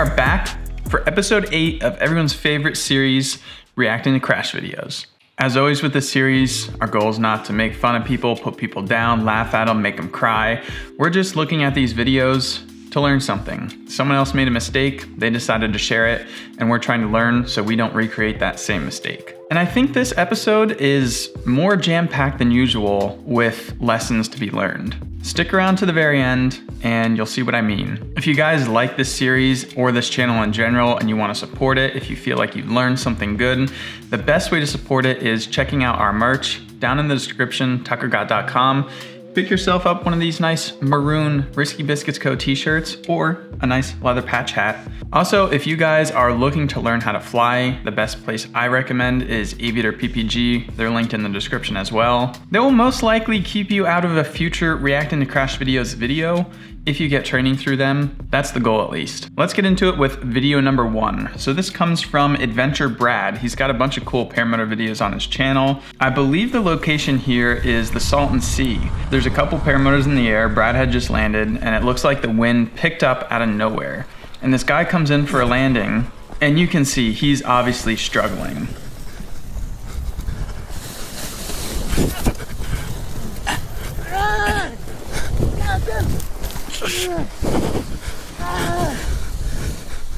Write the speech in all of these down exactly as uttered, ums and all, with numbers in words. are back for episode eight of everyone's favorite series, reacting to crash videos. As always with this series, our goal is not to make fun of people, put people down, laugh at them, make them cry. We're just looking at these videos to learn something. Someone else made a mistake, they decided to share it, and we're trying to learn so we don't recreate that same mistake. And I think this episode is more jam-packed than usual with lessons to be learned. Stick around to the very end and you'll see what I mean. If you guys like this series or this channel in general and you want to support it, if you feel like you've learned something good, the best way to support it is checking out our merch down in the description, tucker gott dot com. Pick yourself up one of these nice maroon Risky Biscuits Co. t-shirts or a nice leather patch hat. Also, if you guys are looking to learn how to fly, the best place I recommend is Aviator P P G. They're linked in the description as well. They will most likely keep you out of a future reacting to crash videos video if you get training through them. That's the goal, at least. Let's get into it with video number one. So this comes from Adventure Brad. He's got a bunch of cool paramotor videos on his channel. I believe the location here is the Salton Sea. There's a couple paramotors in the air. Brad had just landed and it looks like the wind picked up out of nowhere. And this guy comes in for a landing and you can see he's obviously struggling.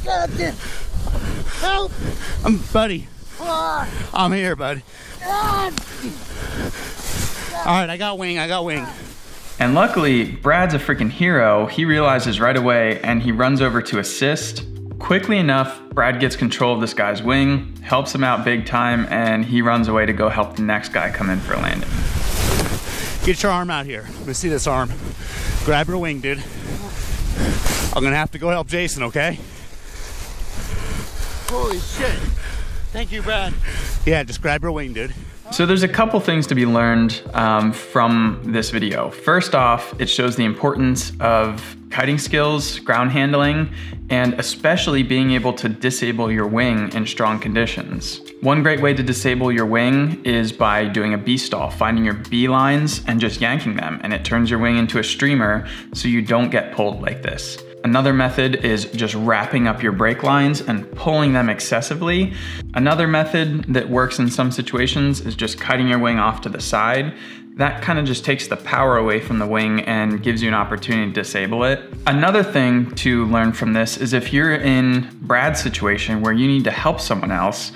Captain, help! I'm, buddy. I'm here, buddy. All right, I got wing. I got wing. And luckily, Brad's a freaking hero. He realizes right away, and he runs over to assist. Quickly enough, Brad gets control of this guy's wing, helps him out big time, and he runs away to go help the next guy come in for a landing. Get your arm out here. Let me see this arm. Grab your wing, dude. I'm gonna have to go help Jason, okay? Holy shit. Thank you, Brad. Yeah, just grab your wing, dude. So there's a couple things to be learned um, from this video. First off, it shows the importance of kiting skills, ground handling, and especially being able to disable your wing in strong conditions. One great way to disable your wing is by doing a B-stall, finding your B lines and just yanking them, and it turns your wing into a streamer so you don't get pulled like this. Another method is just wrapping up your brake lines and pulling them excessively. Another method that works in some situations is just cutting your wing off to the side. That kind of just takes the power away from the wing and gives you an opportunity to disable it. Another thing to learn from this is if you're in Brad's situation where you need to help someone else,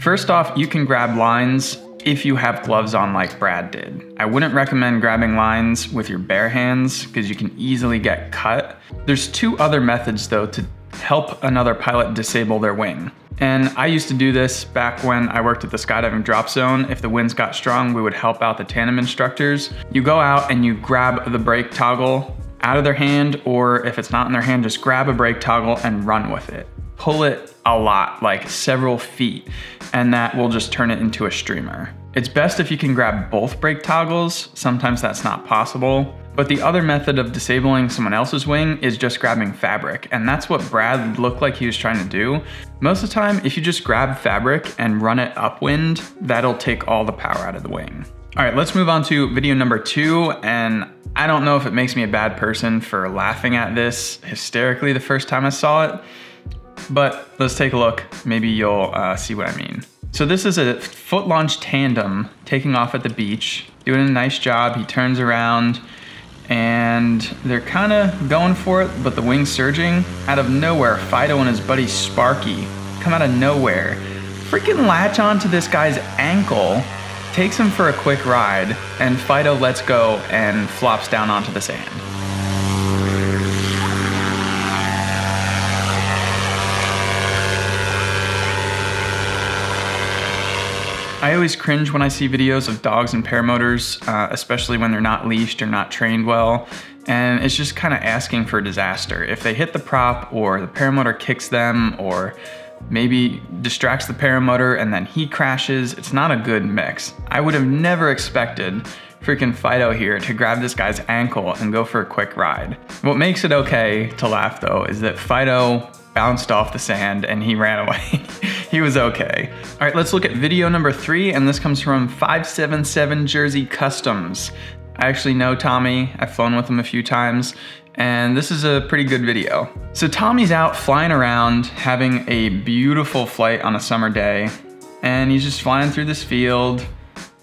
first off, you can grab lines if you have gloves on like Brad did. I wouldn't recommend grabbing lines with your bare hands because you can easily get cut. There's two other methods though to help another pilot disable their wing. And I used to do this back when I worked at the skydiving drop zone. If the winds got strong, we would help out the tandem instructors. You go out and you grab the brake toggle out of their hand, or if it's not in their hand, just grab a brake toggle and run with it. Pull it a lot, like several feet, and that will just turn it into a streamer. It's best if you can grab both brake toggles. Sometimes that's not possible. But the other method of disabling someone else's wing is just grabbing fabric, and that's what Brad looked like he was trying to do. Most of the time, if you just grab fabric and run it upwind, that'll take all the power out of the wing. All right, let's move on to video number two, and I don't know if it makes me a bad person for laughing at this hysterically the first time I saw it, but let's take a look. Maybe you'll uh, see what I mean. So this is a foot launch tandem taking off at the beach, doing a nice job. He turns around and they're kind of going for it, but the wing's surging. Out of nowhere, Fido and his buddy Sparky come out of nowhere, freaking latch onto this guy's ankle, takes him for a quick ride, and Fido lets go and flops down onto the sand. I always cringe when I see videos of dogs and paramotors, uh, especially when they're not leashed or not trained well, and it's just kind of asking for disaster. If they hit the prop or the paramotor kicks them or maybe distracts the paramotor and then he crashes, it's not a good mix. I would have never expected freaking Fido here to grab this guy's ankle and go for a quick ride. What makes it okay to laugh though is that Fido bounced off the sand and he ran away. He was okay. All right, let's look at video number three, and this comes from five seven seven Jersey Customs. I actually know Tommy, I've flown with him a few times, and this is a pretty good video. So Tommy's out flying around, having a beautiful flight on a summer day, and he's just flying through this field,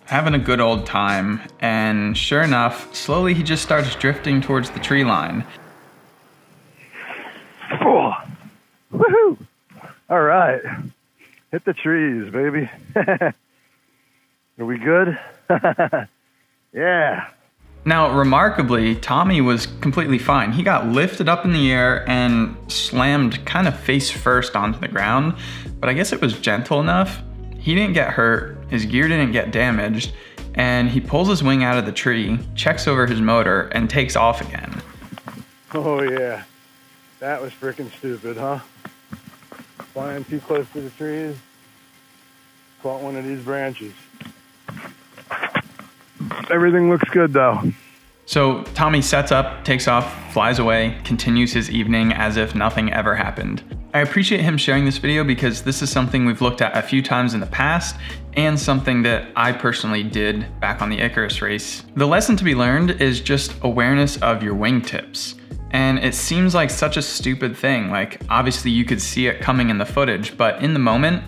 having a good old time, and sure enough, slowly he just starts drifting towards the tree line. Oh, woohoo! All right, hit the trees, baby. Are we good? Yeah. Now, remarkably, Tommy was completely fine. He got lifted up in the air and slammed kind of face first onto the ground, but I guess it was gentle enough. He didn't get hurt, his gear didn't get damaged, and he pulls his wing out of the tree, checks over his motor, and takes off again. Oh yeah, that was freaking stupid, huh? Flying too close to the trees, caught one of these branches. Everything looks good though. So Tommy sets up, takes off, flies away, continues his evening as if nothing ever happened. I appreciate him sharing this video because this is something we've looked at a few times in the past and something that I personally did back on the Icarus race. The lesson to be learned is just awareness of your wingtips. And it seems like such a stupid thing. Like obviously you could see it coming in the footage, but in the moment,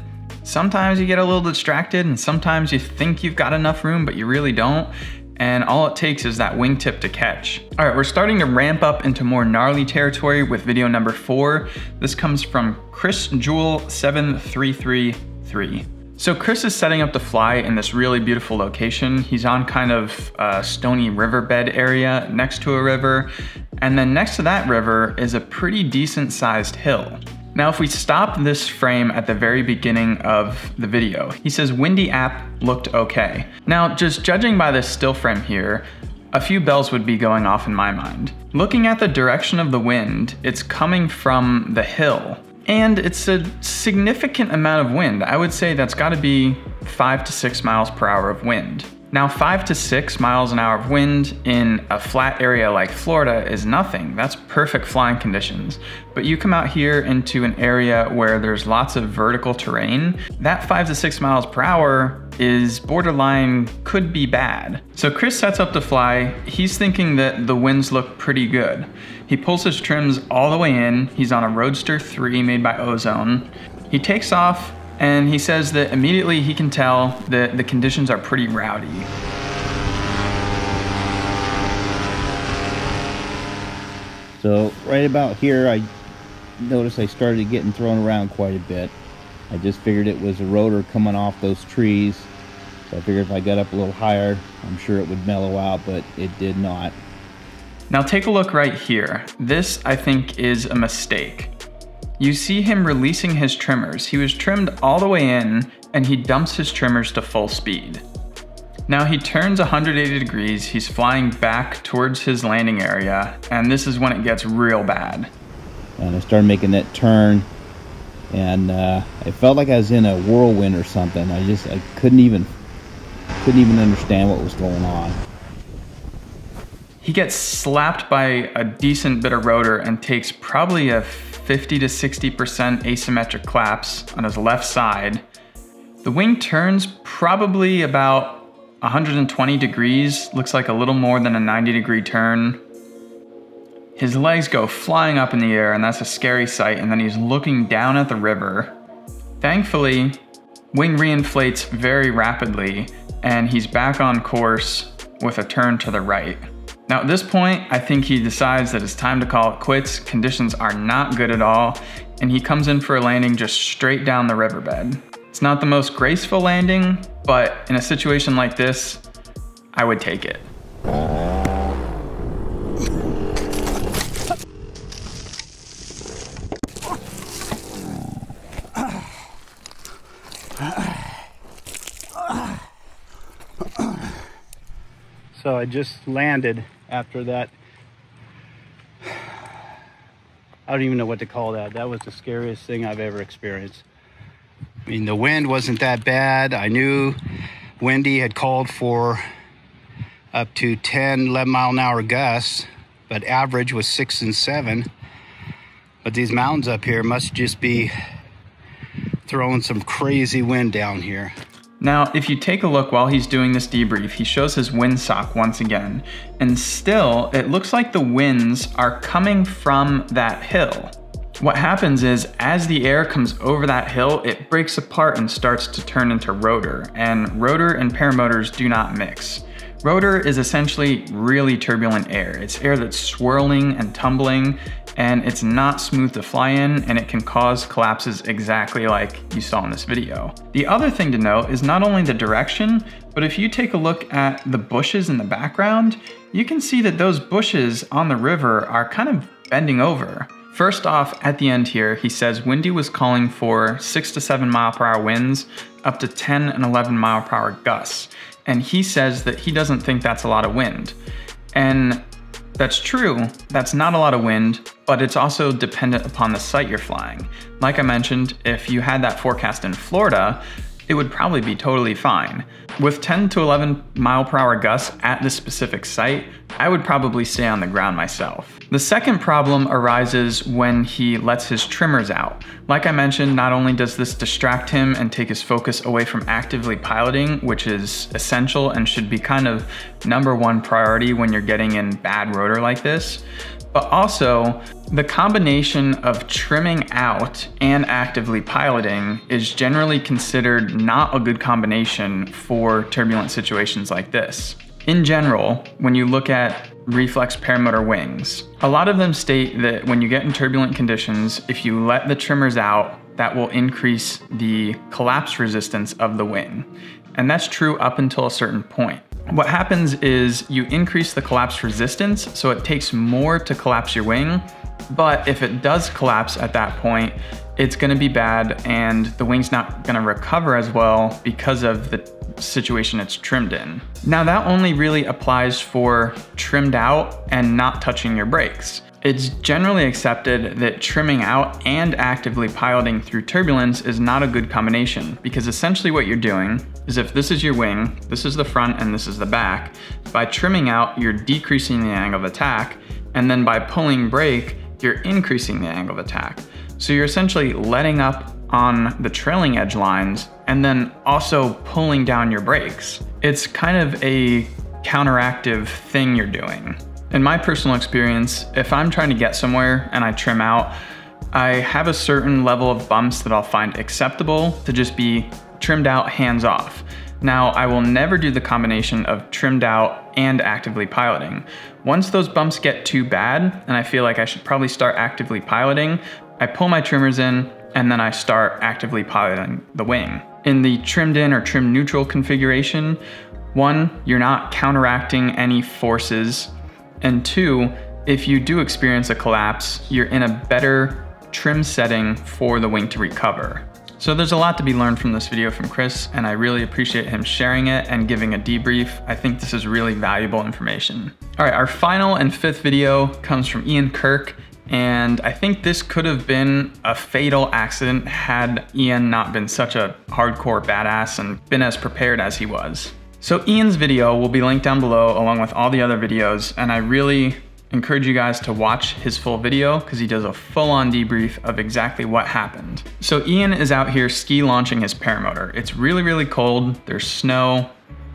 sometimes you get a little distracted and sometimes you think you've got enough room, but you really don't. And all it takes is that wingtip to catch. All right, we're starting to ramp up into more gnarly territory with video number four. This comes from Chris Jewel seven three three three. So Chris is setting up to fly in this really beautiful location. He's on kind of a stony riverbed area next to a river. And then next to that river is a pretty decent sized hill. Now, if we stop this frame at the very beginning of the video, he says Windy app looked okay. Now, just judging by this still frame here, a few bells would be going off in my mind. Looking at the direction of the wind, it's coming from the hill, and it's a significant amount of wind. I would say that's gotta be five to six miles per hour of wind. Now, five to six miles an hour of wind in a flat area like Florida is nothing. That's perfect flying conditions. But you come out here into an area where there's lots of vertical terrain, that five to six miles per hour is borderline could be bad. So Chris sets up to fly. He's thinking that the winds look pretty good. He pulls his trims all the way in. He's on a Roadster three made by Ozone. He takes off, and he says that immediately he can tell that the conditions are pretty rowdy. So right about here, I noticed I started getting thrown around quite a bit. I just figured it was a rotor coming off those trees. So I figured if I got up a little higher, I'm sure it would mellow out, but it did not. Now take a look right here. This, I think, is a mistake. You see him releasing his trimmers. He was trimmed all the way in and he dumps his trimmers to full speed. Now he turns one hundred eighty degrees, he's flying back towards his landing area, and this is when it gets real bad. And I started making that turn, and uh, it felt like I was in a whirlwind or something. I just I couldn't even couldn't even understand what was going on. He gets slapped by a decent bit of rotor and takes probably a fifty to sixty percent asymmetric collapse on his left side. The wing turns probably about one hundred twenty degrees, looks like a little more than a ninety degree turn. His legs go flying up in the air, and that's a scary sight, and then he's looking down at the river. Thankfully, wing reinflates very rapidly, and he's back on course with a turn to the right. Now at this point, I think he decides that it's time to call it quits. Conditions are not good at all, and he comes in for a landing just straight down the riverbed. It's not the most graceful landing, but in a situation like this, I would take it. So I just landed after that. I don't even know what to call that. That was the scariest thing I've ever experienced. I mean, the wind wasn't that bad. I knew Windy had called for up to ten, eleven mile an hour gusts, but average was six and seven. But these mountains up here must just be throwing some crazy wind down here. Now, if you take a look while he's doing this debrief, he shows his windsock once again, and still it looks like the winds are coming from that hill. What happens is, as the air comes over that hill, it breaks apart and starts to turn into rotor, and rotor and paramotors do not mix. Rotor is essentially really turbulent air. It's air that's swirling and tumbling, and it's not smooth to fly in, and it can cause collapses exactly like you saw in this video. The other thing to note is not only the direction, but if you take a look at the bushes in the background, you can see that those bushes on the river are kind of bending over. First off, at the end here, he says Windy was calling for six to seven mile per hour winds, up to ten and eleven mile per hour gusts. And he says that he doesn't think that's a lot of wind. And that's true, that's not a lot of wind, but it's also dependent upon the site you're flying. Like I mentioned, if you had that forecast in Florida, it would probably be totally fine. With ten to eleven mile per hour gusts at this specific site, I would probably stay on the ground myself. The second problem arises when he lets his trimmers out. Like I mentioned, not only does this distract him and take his focus away from actively piloting, which is essential and should be kind of number one priority when you're getting in bad rotor like this, but also the combination of trimming out and actively piloting is generally considered not a good combination for turbulent situations like this. In general, when you look at reflex paramotor wings, a lot of them state that when you get in turbulent conditions, if you let the trimmers out, that will increase the collapse resistance of the wing. And that's true up until a certain point. What happens is you increase the collapse resistance, so it takes more to collapse your wing, but if it does collapse at that point, it's gonna be bad and the wing's not gonna recover as well because of the situation it's trimmed in. Now that only really applies for trimmed out and not touching your brakes. It's generally accepted that trimming out and actively piloting through turbulence is not a good combination, because essentially what you're doing is, if this is your wing, this is the front and this is the back, by trimming out, you're decreasing the angle of attack, and then by pulling brake, you're increasing the angle of attack. So you're essentially letting up on the trailing edge lines and then also pulling down your brakes. It's kind of a counteractive thing you're doing. In my personal experience, if I'm trying to get somewhere and I trim out, I have a certain level of bumps that I'll find acceptable to just be trimmed out, hands off. Now, I will never do the combination of trimmed out and actively piloting. Once those bumps get too bad and I feel like I should probably start actively piloting, I pull my trimmers in and then I start actively piloting the wing. In the trimmed in or trim neutral configuration, one, you're not counteracting any forces. And two, if you do experience a collapse, you're in a better trim setting for the wing to recover. So there's a lot to be learned from this video from Chris, and I really appreciate him sharing it and giving a debrief. I think this is really valuable information. All right, our final and fifth video comes from Ian Kirk, and I think this could have been a fatal accident had Ian not been such a hardcore badass and been as prepared as he was. So Ian's video will be linked down below along with all the other videos, and I really encourage you guys to watch his full video because he does a full-on debrief of exactly what happened. So Ian is out here ski launching his paramotor. It's really, really cold. There's snow,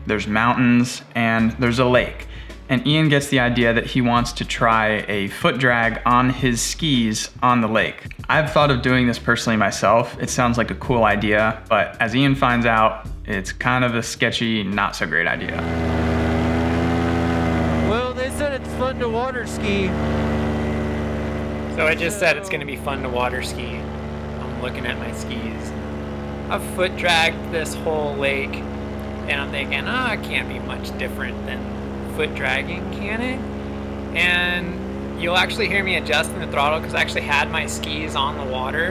there's mountains, and there's a lake. And Ian gets the idea that he wants to try a foot drag on his skis on the lake. I've thought of doing this personally myself. It sounds like a cool idea, but as Ian finds out, it's kind of a sketchy, not so great idea. Well, they said it's fun to water ski. So I just said it's gonna be fun to water ski. I'm looking at my skis. I've foot dragged this whole lake, and I'm thinking, ah, oh, it can't be much different than foot dragging, can it? And you'll actually hear me adjusting the throttle because I actually had my skis on the water,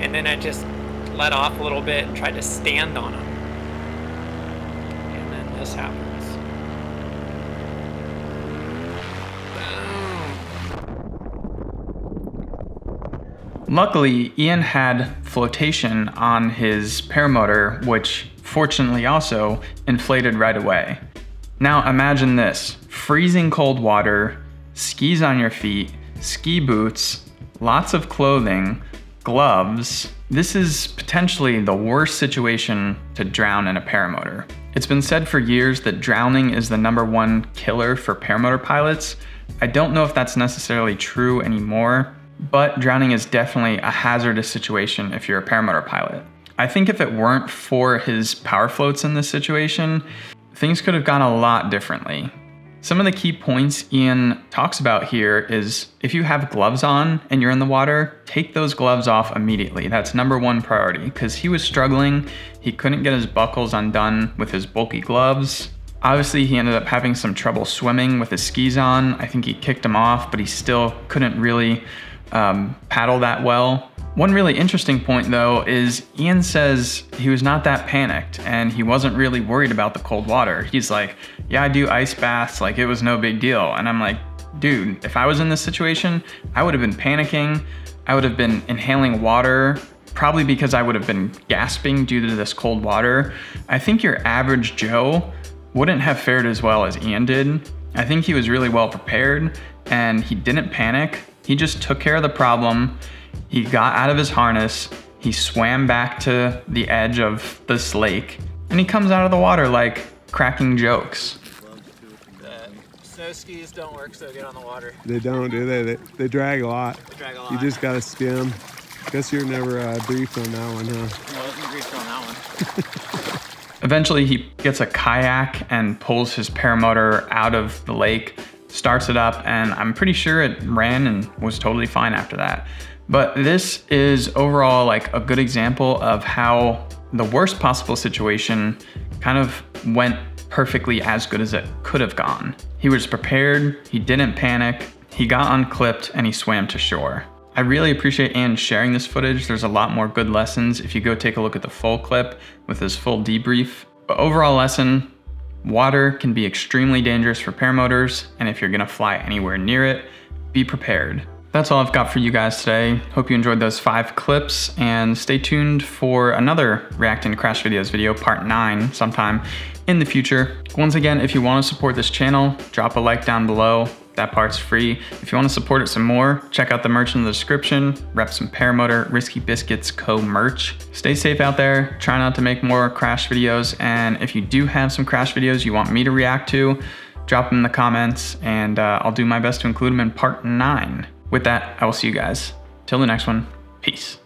and then I just let off a little bit and tried to stand on them. And then this happens. Boom. Luckily, Ian had flotation on his paramotor, which fortunately also inflated right away. Now imagine this: freezing cold water, skis on your feet, ski boots, lots of clothing, gloves, this is potentially the worst situation to drown in a paramotor. It's been said for years that drowning is the number one killer for paramotor pilots. I don't know if that's necessarily true anymore, but drowning is definitely a hazardous situation if you're a paramotor pilot. I think if it weren't for his power floats in this situation, things could have gone a lot differently. Some of the key points Ian talks about here is if you have gloves on and you're in the water, take those gloves off immediately. That's number one priority, because he was struggling. He couldn't get his buckles undone with his bulky gloves. Obviously, he ended up having some trouble swimming with his skis on. I think he kicked them off, but he still couldn't really um, paddle that well. One really interesting point though is Ian says he was not that panicked and he wasn't really worried about the cold water. He's like, yeah, I do ice baths, like it was no big deal. And I'm like, dude, if I was in this situation, I would have been panicking. I would have been inhaling water, probably because I would have been gasping due to this cold water. I think your average Joe wouldn't have fared as well as Ian did. I think he was really well prepared and he didn't panic. He just took care of the problem. He got out of his harness, he swam back to the edge of this lake, and he comes out of the water like cracking jokes. Uh, snow skis don't work so good on the water. They don't, do they? They, they drag a lot. They drag a lot. You just gotta skim. Guess you're never uh, briefed on that one, huh? No, I wasn't briefed on that one. Eventually, he gets a kayak and pulls his paramotor out of the lake, starts it up, and I'm pretty sure it ran and was totally fine after that. But this is overall like a good example of how the worst possible situation kind of went perfectly as good as it could have gone. He was prepared, he didn't panic, he got unclipped, and he swam to shore. I really appreciate Ian sharing this footage. There's a lot more good lessons if you go take a look at the full clip with his full debrief. But overall lesson, water can be extremely dangerous for paramotors, and if you're gonna fly anywhere near it, be prepared. That's all I've got for you guys today. Hope you enjoyed those five clips and stay tuned for another Reacting to Crash Videos video, part nine, sometime in the future. Once again, if you want to support this channel, drop a like down below. That part's free. If you want to support it some more, check out the merch in the description. Rep some Paramotor Risky Biscuits Co. merch. Stay safe out there. Try not to make more crash videos. And if you do have some crash videos you want me to react to, drop them in the comments and uh, I'll do my best to include them in part nine. With that, I will see you guys. Till the next one, peace.